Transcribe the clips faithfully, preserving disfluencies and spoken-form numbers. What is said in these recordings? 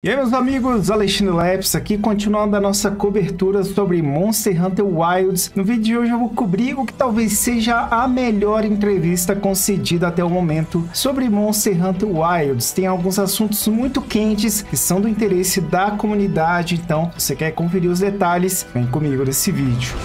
E aí, meus amigos, Alexandre Leps aqui, continuando a nossa cobertura sobre Monster Hunter Wilds. No vídeo de hoje eu vou cobrir o que talvez seja a melhor entrevista concedida até o momento sobre Monster Hunter Wilds. Tem alguns assuntos muito quentes que são do interesse da comunidade, então se você quer conferir os detalhes, vem comigo nesse vídeo.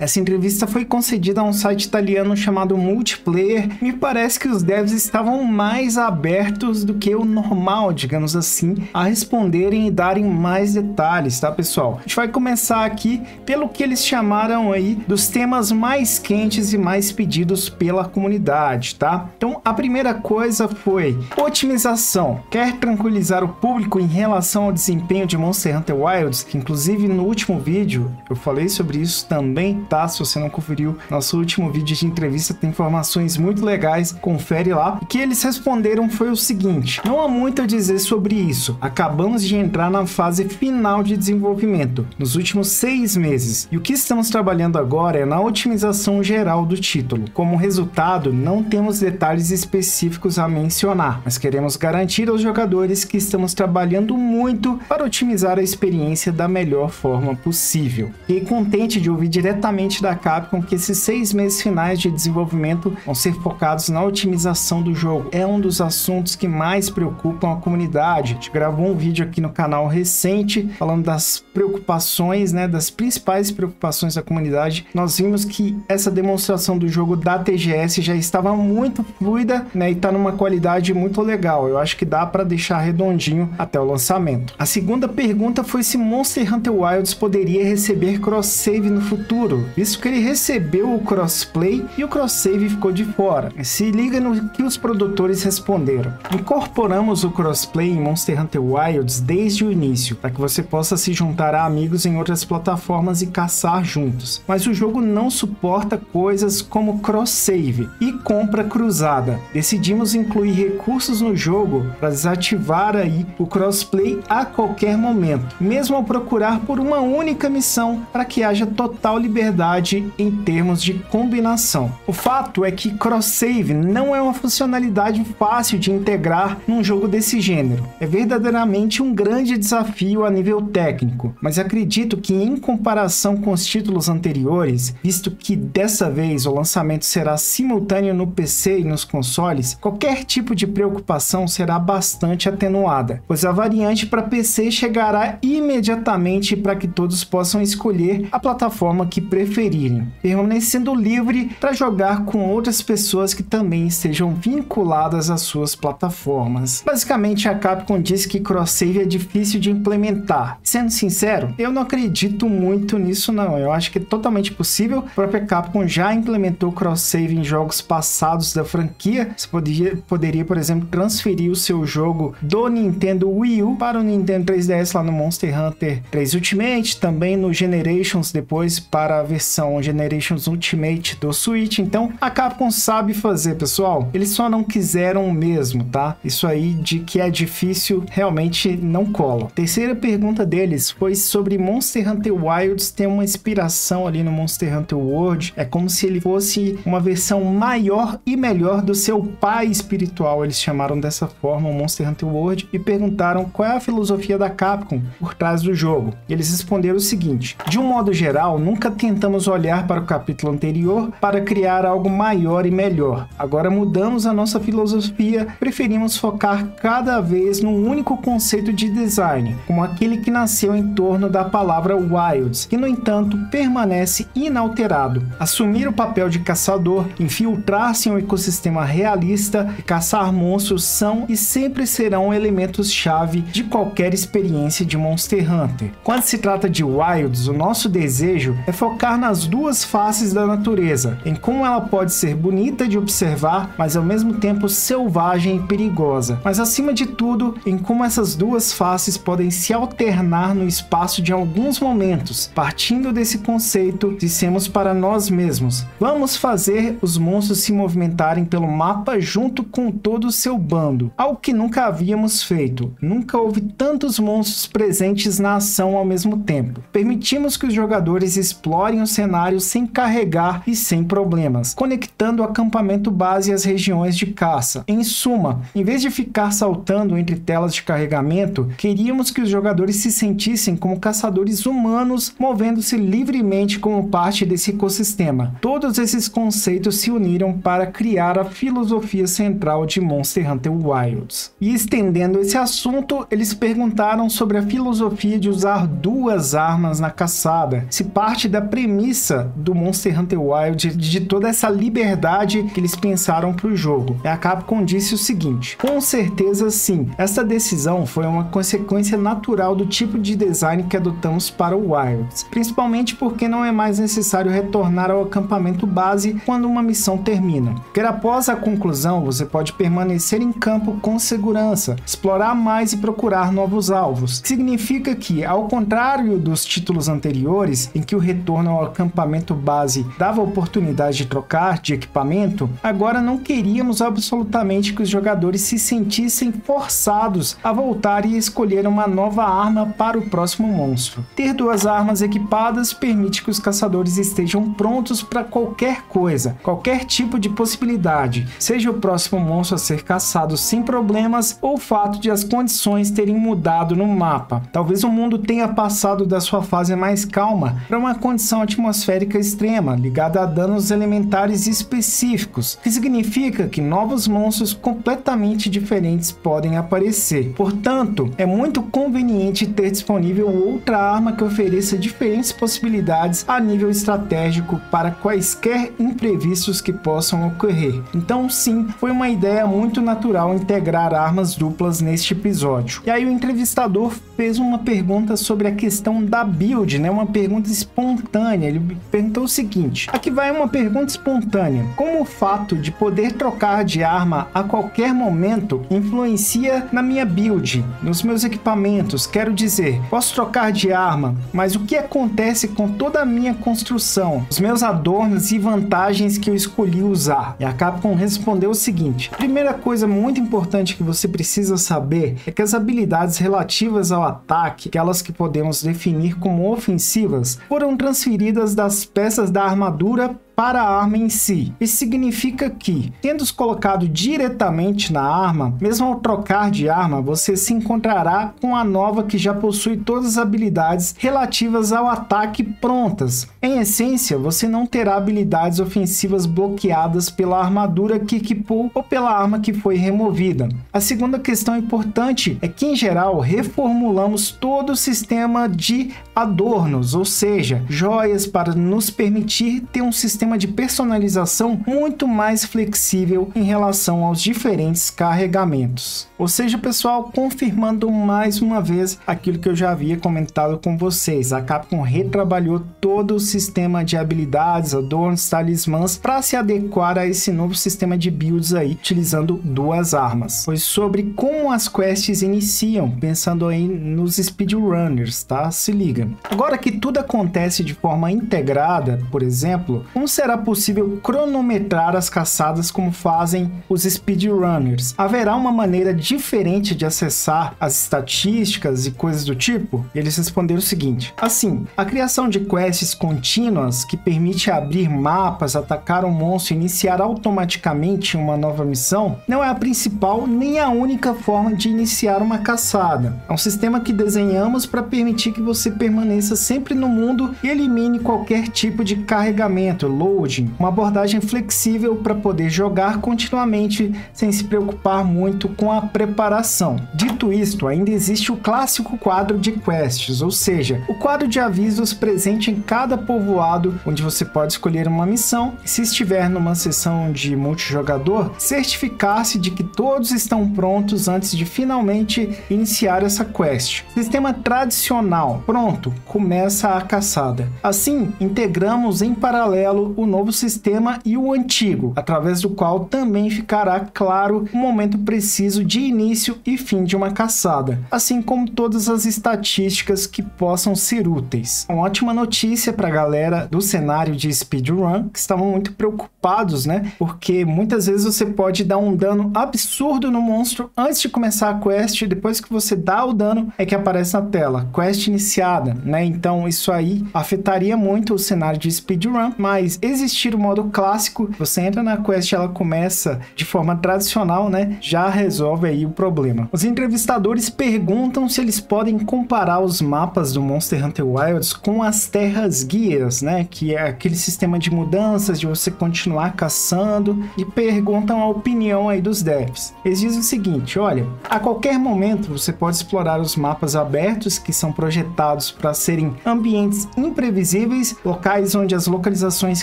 Essa entrevista foi concedida a um site italiano chamado Multiplayer. Me parece que os devs estavam mais abertos do que o normal, digamos assim, a responderem e darem mais detalhes, tá, pessoal? A gente vai começar aqui pelo que eles chamaram aí dos temas mais quentes e mais pedidos pela comunidade, tá? Então, a primeira coisa foi otimização. Quer tranquilizar o público em relação ao desempenho de Monster Hunter Wilds? Inclusive, no último vídeo, eu falei sobre isso também, tá? Se você não conferiu nosso último vídeo de entrevista, tem informações muito legais, confere lá. O que eles responderam foi o seguinte: não há muito a dizer sobre isso, acabamos de entrar na fase final de desenvolvimento, nos últimos seis meses, e o que estamos trabalhando agora é na otimização geral do título. Como resultado, não temos detalhes específicos a mencionar, mas queremos garantir aos jogadores que estamos trabalhando muito para otimizar a experiência da melhor forma possível. Fiquei contente de ouvir diretamente da Capcom que esses seis meses finais de desenvolvimento vão ser focados na otimização do jogo. É um dos assuntos que mais preocupam a comunidade. A gente gravou um vídeo aqui no canal recente falando das preocupações, né, das principais preocupações da comunidade. Nós vimos que essa demonstração do jogo da T G S já estava muito fluida, né, e está numa qualidade muito legal. Eu acho que dá para deixar redondinho até o lançamento. A segunda pergunta foi se Monster Hunter Wilds poderia receber cross-save no futuro, visto que ele recebeu o crossplay e o cross-save ficou de fora. Se liga no que os produtores responderam. Incorporamos o crossplay em Monster Hunter Wilds desde o início, para que você possa se juntar a amigos em outras plataformas e caçar juntos. Mas o jogo não suporta coisas como cross-save e compra cruzada. Decidimos incluir recursos no jogo para desativar aí o crossplay a qualquer momento, mesmo ao procurar por uma única missão, para que haja total liberdade Liberdade em termos de combinação. O fato é que cross-save não é uma funcionalidade fácil de integrar num jogo desse gênero. É verdadeiramente um grande desafio a nível técnico, mas acredito que em comparação com os títulos anteriores, visto que dessa vez o lançamento será simultâneo no P C e nos consoles, qualquer tipo de preocupação será bastante atenuada, pois a variante para P C chegará imediatamente para que todos possam escolher a plataforma que preferirem, permanecendo livre para jogar com outras pessoas que também estejam vinculadas às suas plataformas. Basicamente, a Capcom diz que cross-save é difícil de implementar. Sendo sincero, eu não acredito muito nisso não, eu acho que é totalmente possível. A própria Capcom já implementou cross-save em jogos passados da franquia. Você poderia, poderia, por exemplo, transferir o seu jogo do Nintendo Wii U para o Nintendo três D S lá no Monster Hunter três Ultimate, também no Generations, depois para a versão Generations Ultimate do Switch. Então, a Capcom sabe fazer, pessoal. Eles só não quiseram o mesmo, tá? Isso aí de que é difícil, realmente não cola. A terceira pergunta deles foi sobre Monster Hunter Wilds ter uma inspiração ali no Monster Hunter World. É como se ele fosse uma versão maior e melhor do seu pai espiritual. Eles chamaram dessa forma o Monster Hunter World e perguntaram qual é a filosofia da Capcom por trás do jogo. Eles responderam o seguinte: de um modo geral, nunca tentamos olhar para o capítulo anterior para criar algo maior e melhor. Agora mudamos a nossa filosofia, preferimos focar cada vez num único conceito de design, como aquele que nasceu em torno da palavra Wilds, que no entanto permanece inalterado. Assumir o papel de caçador, infiltrar-se em um ecossistema realista e caçar monstros são e sempre serão elementos-chave de qualquer experiência de Monster Hunter. Quando se trata de Wilds, o nosso desejo é focar nas duas faces da natureza, em como ela pode ser bonita de observar, mas ao mesmo tempo selvagem e perigosa. Mas acima de tudo, em como essas duas faces podem se alternar no espaço de alguns momentos. Partindo desse conceito, dissemos para nós mesmos: vamos fazer os monstros se movimentarem pelo mapa junto com todo o seu bando, algo que nunca havíamos feito. Nunca houve tantos monstros presentes na ação ao mesmo tempo. Permitimos que os jogadores explorem compõem o cenário sem carregar e sem problemas, conectando o acampamento base e as regiões de caça. Em suma, em vez de ficar saltando entre telas de carregamento, queríamos que os jogadores se sentissem como caçadores humanos, movendo-se livremente como parte desse ecossistema. Todos esses conceitos se uniram para criar a filosofia central de Monster Hunter Wilds. E estendendo esse assunto, eles perguntaram sobre a filosofia de usar duas armas na caçada, se parte da premissa do Monster Hunter Wild, de toda essa liberdade que eles pensaram para o jogo. E a Capcom disse o seguinte: com certeza sim, essa decisão foi uma consequência natural do tipo de design que adotamos para o Wilds, principalmente porque não é mais necessário retornar ao acampamento base quando uma missão termina, porque após a conclusão você pode permanecer em campo com segurança, explorar mais e procurar novos alvos. Significa que, ao contrário dos títulos anteriores, em que o retorno ao acampamento base dava a oportunidade de trocar de equipamento, agora não queríamos absolutamente que os jogadores se sentissem forçados a voltar e escolher uma nova arma para o próximo monstro. Ter duas armas equipadas permite que os caçadores estejam prontos para qualquer coisa, qualquer tipo de possibilidade, seja o próximo monstro a ser caçado sem problemas ou o fato de as condições terem mudado no mapa. Talvez o mundo tenha passado da sua fase mais calma para uma condição atmosférica extrema, ligada a danos elementares específicos, o que significa que novos monstros completamente diferentes podem aparecer. Portanto, é muito conveniente ter disponível outra arma que ofereça diferentes possibilidades a nível estratégico para quaisquer imprevistos que possam ocorrer. Então sim, foi uma ideia muito natural integrar armas duplas neste episódio. E aí o entrevistador fez uma pergunta sobre a questão da build, né? Uma pergunta espontânea. Ele perguntou o seguinte: aqui vai uma pergunta espontânea. Como o fato de poder trocar de arma a qualquer momento influencia na minha build, nos meus equipamentos? Quero dizer, posso trocar de arma, mas o que acontece com toda a minha construção, os meus adornos e vantagens que eu escolhi usar? E a Capcom respondeu o seguinte: primeira coisa muito importante que você precisa saber é que as habilidades relativas ao ataque, aquelas que podemos definir como ofensivas, foram transferidas das peças da armadura para a arma em si. Isso significa que, tendo-os colocado diretamente na arma, mesmo ao trocar de arma, você se encontrará com a nova que já possui todas as habilidades relativas ao ataque prontas. Em essência, você não terá habilidades ofensivas bloqueadas pela armadura que equipou ou pela arma que foi removida. A segunda questão importante é que, em geral, reformulamos todo o sistema de adornos, ou seja, joias, para nos permitir ter um sistema de personalização muito mais flexível em relação aos diferentes carregamentos. Ou seja, pessoal, confirmando mais uma vez aquilo que eu já havia comentado com vocês, a Capcom retrabalhou todo o sistema de habilidades, adornos, talismãs para se adequar a esse novo sistema de builds aí, utilizando duas armas. Foi sobre como as quests iniciam, pensando aí nos speedrunners, tá? Se liga. Agora que tudo acontece de forma integrada, por exemplo, um será possível cronometrar as caçadas como fazem os speedrunners? Haverá uma maneira diferente de acessar as estatísticas e coisas do tipo? Eles responderam o seguinte: assim, a criação de quests contínuas que permite abrir mapas, atacar um monstro e iniciar automaticamente uma nova missão não é a principal nem a única forma de iniciar uma caçada. É um sistema que desenhamos para permitir que você permaneça sempre no mundo e elimine qualquer tipo de carregamento, loading, uma abordagem flexível para poder jogar continuamente sem se preocupar muito com a preparação. Dito isto, ainda existe o clássico quadro de quests, ou seja, o quadro de avisos presente em cada povoado, onde você pode escolher uma missão e, se estiver numa sessão de multijogador, certificar-se de que todos estão prontos antes de finalmente iniciar essa quest. Sistema tradicional, pronto, começa a caçada. Assim, integramos em paralelo o novo sistema e o antigo, através do qual também ficará claro o momento preciso de início e fim de uma caçada, assim como todas as estatísticas que possam ser úteis. Uma ótima notícia para a galera do cenário de speedrun, que estavam muito preocupados, né? Porque muitas vezes você pode dar um dano absurdo no monstro antes de começar a quest, e depois que você dá o dano é que aparece na tela, quest iniciada, né? Então isso aí afetaria muito o cenário de speedrun, mas existir o modo clássico, você entra na quest, ela começa de forma tradicional, né? Já resolve aí o problema. Os entrevistadores perguntam se eles podem comparar os mapas do Monster Hunter Wilds com as terras guias, né? Que é aquele sistema de mudanças, de você continuar caçando, e perguntam a opinião aí dos devs. Eles dizem o seguinte, olha, a qualquer momento você pode explorar os mapas abertos, que são projetados para serem ambientes imprevisíveis, locais onde as localizações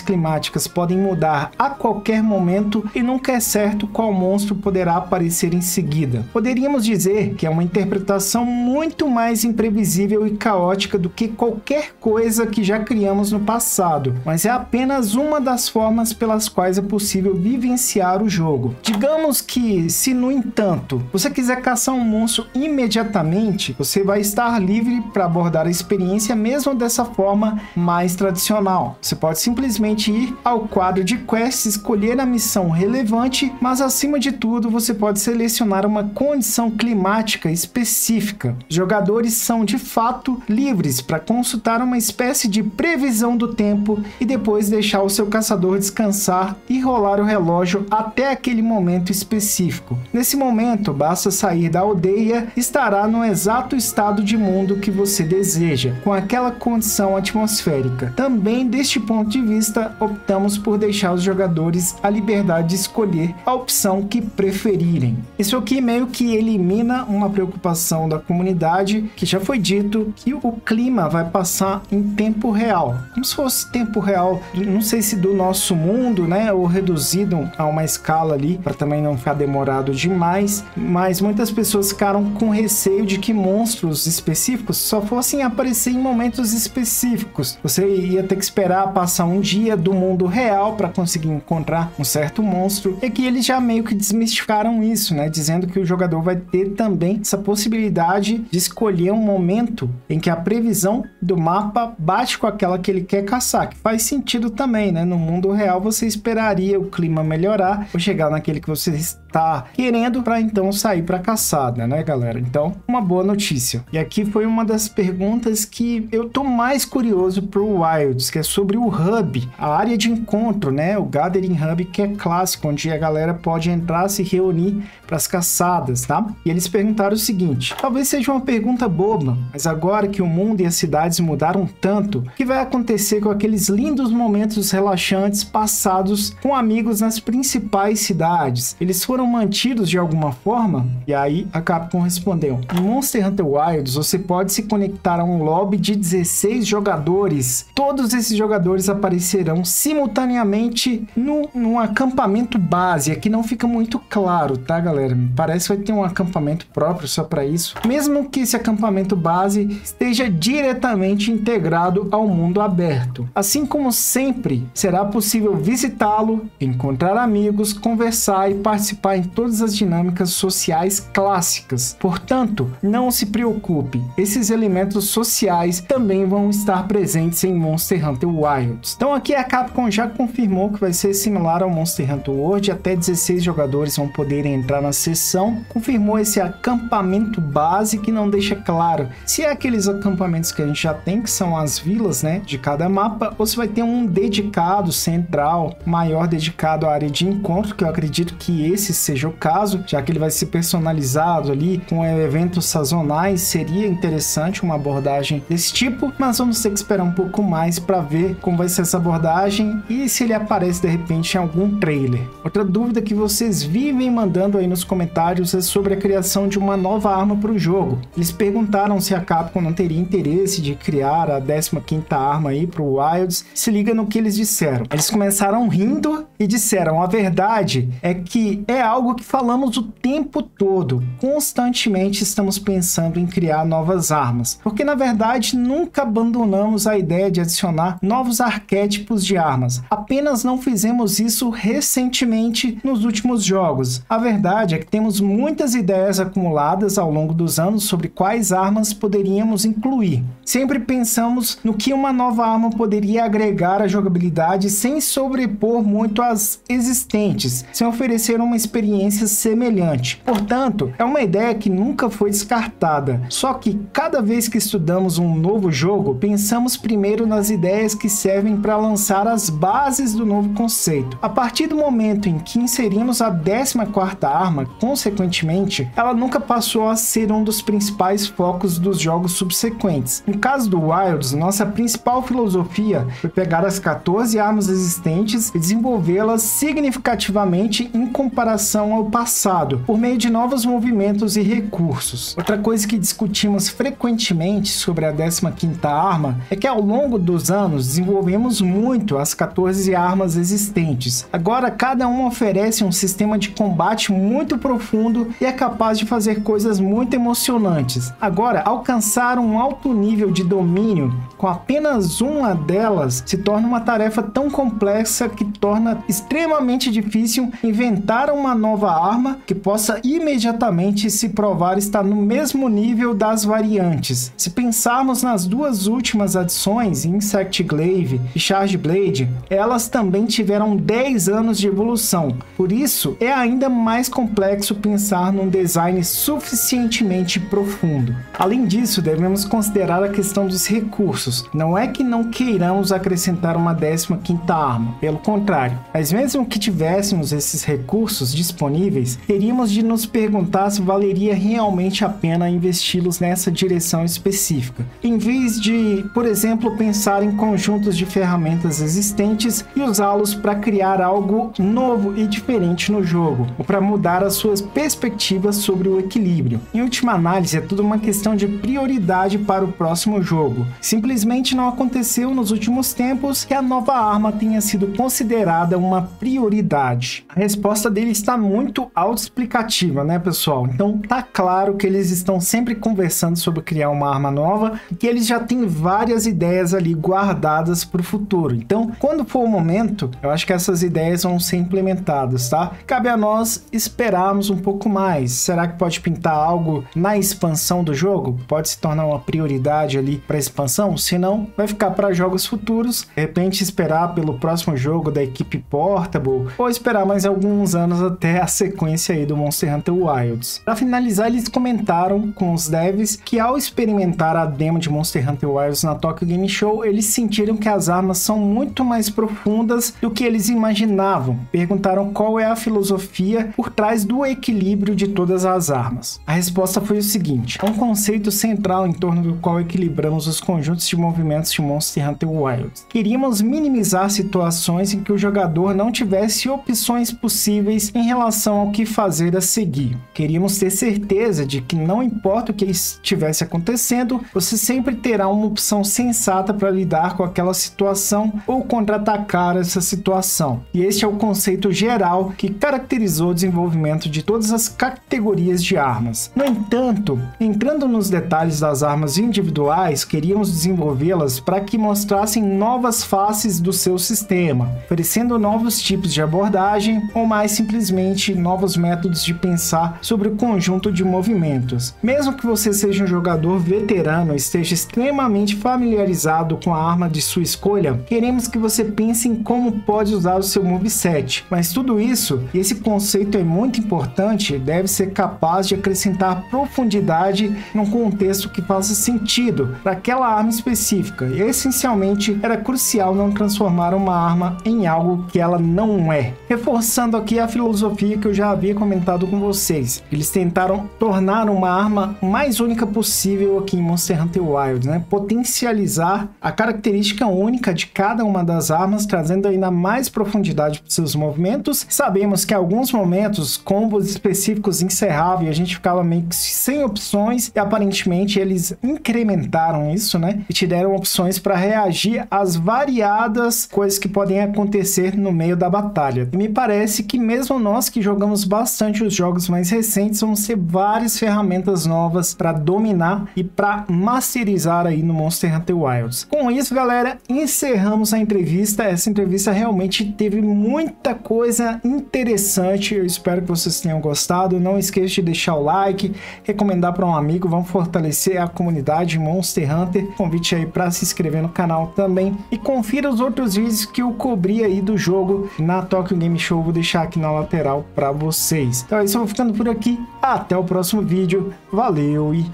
climáticas podem mudar a qualquer momento e nunca é certo qual monstro poderá aparecer em seguida. Poderíamos dizer que é uma interpretação muito mais imprevisível e caótica do que qualquer coisa que já criamos no passado, mas é apenas uma das formas pelas quais é possível vivenciar o jogo. Digamos que, se no entanto você quiser caçar um monstro imediatamente, você vai estar livre para abordar a experiência mesmo dessa forma mais tradicional. Você pode simplesmente ir ao quadro de quests, escolher a missão relevante, mas acima de tudo você pode selecionar uma condição climática específica. Os jogadores são de fato livres para consultar uma espécie de previsão do tempo e depois deixar o seu caçador descansar e rolar o relógio até aquele momento específico. Nesse momento basta sair da aldeia, estará no exato estado de mundo que você deseja, com aquela condição atmosférica. Também deste ponto de vista optamos por deixar os jogadores a liberdade de escolher a opção que preferirem. Isso aqui meio que elimina uma preocupação da comunidade, que já foi dito que o clima vai passar em tempo real, como se fosse tempo real, não sei se do nosso mundo, né, ou reduzido a uma escala ali, para também não ficar demorado demais, mas muitas pessoas ficaram com receio de que monstros específicos só fossem aparecer em momentos específicos. Você ia ter que esperar passar um dia do mundo real para conseguir encontrar um certo monstro, e que eles já meio que desmistificaram isso, né, dizendo que o jogador vai ter também essa possibilidade de escolher um momento em que a previsão do mapa bate com aquela que ele quer caçar, que faz sentido também, né? No mundo real você esperaria o clima melhorar ou chegar naquele que você está querendo para então sair para caçada, né, galera? Então, uma boa notícia. E aqui foi uma das perguntas que eu tô mais curioso pro Wilds, que é sobre o hub, a área de encontro, né? O Gathering Hub, que é clássico, onde a galera pode entrar, se reunir para as caçadas, tá? E eles perguntaram o seguinte, talvez seja uma pergunta boba, mas agora que o mundo e as cidades mudaram tanto, o que vai acontecer com aqueles lindos momentos relaxantes passados com amigos nas principais cidades? Eles foram mantidos de alguma forma? E aí a Capcom respondeu, em Monster Hunter Wilds você pode se conectar a um lobby de dezesseis jogadores. Todos esses jogadores aparecerão simultaneamente no, num acampamento base. Aqui não fica muito claro, tá, galera? Parece que vai ter um acampamento próprio só para isso. Mesmo que esse acampamento base esteja diretamente integrado ao mundo aberto. Assim como sempre, será possível visitá-lo, encontrar amigos, conversar e participar em todas as dinâmicas sociais clássicas. Portanto, não se preocupe, esses elementos sociais também vão estar presentes em Monster Hunter Wilds. Então aqui a Capcom já confirmou que vai ser similar ao Monster Hunter World, até dezesseis jogadores vão poder entrar na sessão. Confirmou esse acampamento base, que não deixa claro se é aqueles acampamentos que a gente já tem, que são as vilas, né, de cada mapa, ou se vai ter um dedicado central, maior, dedicado à área de encontro, que eu acredito que esse seja o caso, já que ele vai ser personalizado ali com eventos sazonais. Seria interessante uma abordagem desse tipo, mas vamos ter que esperar um pouco mais para ver como vai ser essa abordagem e se ele aparece de repente em algum trailer. Outra dúvida que vocês vivem mandando aí nos comentários é sobre a criação de uma nova arma para o jogo. Eles perguntaram se a Capcom não teria interesse de criar a décima quinta arma aí para o Wilds. Se liga no que eles disseram. Eles começaram rindo e disseram, a verdade é que é algo que falamos o tempo todo, constantemente estamos pensando em criar novas armas, porque na verdade nunca abandonamos a ideia de adicionar novos arquétipos de armas, apenas não fizemos isso recentemente nos últimos jogos. A verdade é que temos muitas ideias acumuladas ao longo dos anos sobre quais armas poderíamos incluir. Sempre pensamos no que uma nova arma poderia agregar à jogabilidade sem sobrepor muito as existentes, sem oferecer uma experiência semelhante. Portanto, é uma ideia que nunca foi descartada, só que cada vez que estudamos um novo jogo, pensamos primeiro nas ideias que servem para lançar as bases do novo conceito. A partir do momento em que inserimos a décima quarta arma, consequentemente, ela nunca passou a ser um dos principais focos dos jogos subsequentes. No caso do Wilds, nossa principal filosofia foi pegar as quatorze armas existentes e desenvolvê-las significativamente em comparação ao passado, por meio de novos movimentos e recursos. Outra coisa que discutimos frequentemente sobre a décima quinta arma é que ao longo dos anos desenvolvemos muito as quatorze armas existentes. Agora cada uma oferece um sistema de combate muito profundo e é capaz de fazer coisas muito emocionantes. Agora, alcançar um alto nível de domínio com apenas uma delas se torna uma tarefa tão complexa que torna extremamente difícil inventar uma nova arma que possa imediatamente se provar estar no mesmo nível das variantes. Se pensarmos nas duas últimas adições, Insect Glaive e Charge Blade, elas também tiveram dez anos de evolução. Por isso, é ainda mais complexo pensar num design suficientemente profundo. Além disso, devemos considerar a questão dos recursos. Não é que não queiramos acrescentar uma décima quinta arma, pelo contrário, mas mesmo que tivéssemos esses recursos disponíveis, teríamos de nos perguntar se valeria realmente a pena investi-los nessa direção específica, em vez de, por exemplo, pensar em conjuntos de ferramentas existentes e usá-los para criar algo novo e diferente no jogo, ou para mudar as suas perspectivas sobre o equilíbrio. Em última análise, é tudo uma questão de prioridade para o próximo jogo. Simplesmente não aconteceu nos últimos tempos que a nova arma tenha sido considerada uma prioridade. A resposta dele está muito autoexplicativa, né, pessoal? Então tá claro que eles estão sempre conversando sobre criar uma arma nova e que eles já têm várias ideias ali guardadas para o futuro. Então, quando for o momento, eu acho que essas ideias vão ser implementadas, tá? Cabe a nós esperarmos um pouco mais. Será que pode pintar algo na expansão do jogo? Pode se tornar uma prioridade ali para expansão? Se não, vai ficar para jogos futuros. De repente, esperar pelo próximo jogo da equipe Portable ou esperar mais alguns anos até a sequência aí do Monster Hunter Wilds. Para finalizar, eles comentaram com os devs que ao experimentar a demo de Monster Hunter Wilds na Tokyo Game Show, eles sentiram que as armas são muito mais profundas do que eles imaginavam. Perguntaram qual é a filosofia por trás do equilíbrio de todas as armas. A resposta foi o seguinte: é um conceito central em torno do qual equilibramos os conjuntos de movimentos de Monster Hunter Wilds. Queríamos minimizar situações em que o jogador não tivesse opções possíveis em relação ao que fazer a seguir. Queríamos ter certeza de que não importa o que estivesse acontecendo, você sempre terá uma opção sensata para lidar com aquela situação ou contra-atacar essa situação. E este é o conceito geral que caracterizou o desenvolvimento de todas as categorias de armas. No entanto, entrando nos detalhes das armas individuais, queríamos desenvolvê-las para que mostrassem novas faces do seu sistema, oferecendo novos tipos de abordagem ou mais simplesmente novos métodos de pensar sobre o conjunto de movimentos. Mesmo que você seja um jogador veterano e esteja extremamente familiarizado com a arma de sua escolha, queremos que você pense em como pode usar o seu moveset, mas tudo isso, e esse conceito é muito importante, deve ser capaz de acrescentar profundidade num contexto que faça sentido para aquela arma específica. E, essencialmente, era crucial não transformar uma arma em algo que ela não é. Reforçando aqui a filosofia que eu já havia comentado com vocês, eles tentaram tornar uma arma mais única possível aqui em Monster Hunter Wilds, né? Potencializar a característica única de cada uma das armas, trazendo ainda mais profundidade para os seus movimentos. Sabemos que em alguns momentos combos específicos encerravam e a gente ficava meio que sem opções, e aparentemente eles incrementaram isso, né? E te deram opções para reagir às variadas coisas que podem acontecer no meio da batalha. E me parece que mesmo nós nós que jogamos bastante os jogos mais recentes, vão ser várias ferramentas novas para dominar e para masterizar aí no Monster Hunter Wilds. Com isso, galera, encerramos a entrevista. Essa entrevista realmente teve muita coisa interessante. Eu espero que vocês tenham gostado. Não esqueça de deixar o like, recomendar para um amigo. Vamos fortalecer a comunidade Monster Hunter. Convite aí para se inscrever no canal também. E confira os outros vídeos que eu cobri aí do jogo na Tokyo Game Show. Vou deixar aqui na lateral para vocês. Então é isso, eu vou ficando por aqui. Até o próximo vídeo. Valeu e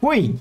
fui!